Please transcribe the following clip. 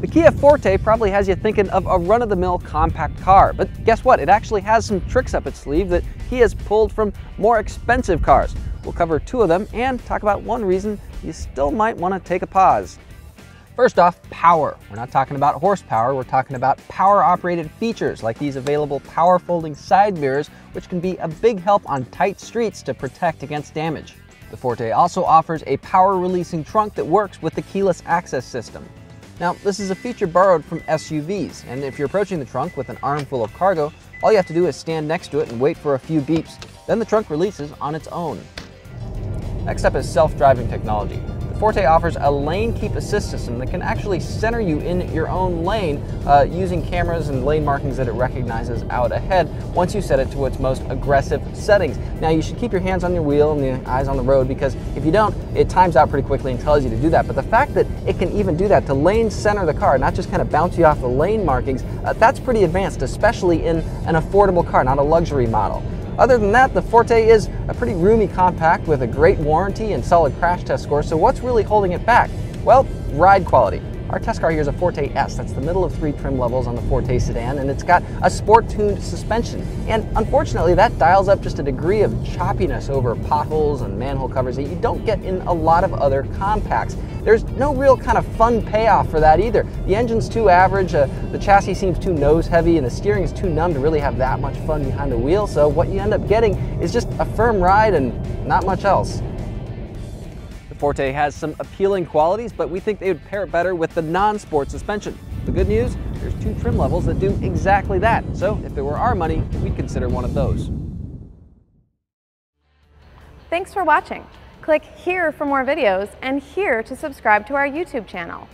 The Kia Forte probably has you thinking of a run-of-the-mill compact car, but guess what? It actually has some tricks up its sleeve that Kia's pulled from more expensive cars. We'll cover two of them and talk about one reason you still might want to take a pause. First off, power. We're not talking about horsepower, we're talking about power-operated features like these available power folding side mirrors, which can be a big help on tight streets to protect against damage. The Forte also offers a power-releasing trunk that works with the keyless access system. Now, this is a feature borrowed from SUVs, and if you're approaching the trunk with an armful of cargo, all you have to do is stand next to it and wait for a few beeps. Then the trunk releases on its own. Next up is self-driving technology. The Forte offers a lane keep assist system that can actually center you in your own lane using cameras and lane markings that it recognizes out ahead once you set it to its most aggressive settings. Now, you should keep your hands on your wheel and your eyes on the road, because if you don't, it times out pretty quickly and tells you to do that. But the fact that it can even do that to lane center the car, not just kind of bounce you off the lane markings, that's pretty advanced, especially in an affordable car, not a luxury model. Other than that, the Forte is a pretty roomy compact with a great warranty and solid crash test score, so what's really holding it back? Well, ride quality. Our test car here is a Forte S. That's the middle of three trim levels on the Forte sedan, and it's got a sport-tuned suspension. And unfortunately, that dials up just a degree of choppiness over potholes and manhole covers that you don't get in a lot of other compacts. There's no real kind of fun payoff for that either. The engine's too average, the chassis seems too nose-heavy, and the steering is too numb to really have that much fun behind the wheel, so what you end up getting is just a firm ride and not much else. The Forte has some appealing qualities, but we think they would pair better with the non-sport suspension. The good news, there's two trim levels that do exactly that, so if it were our money, we'd consider one of those. Thanks for watching. Click here for more videos and here to subscribe to our YouTube channel.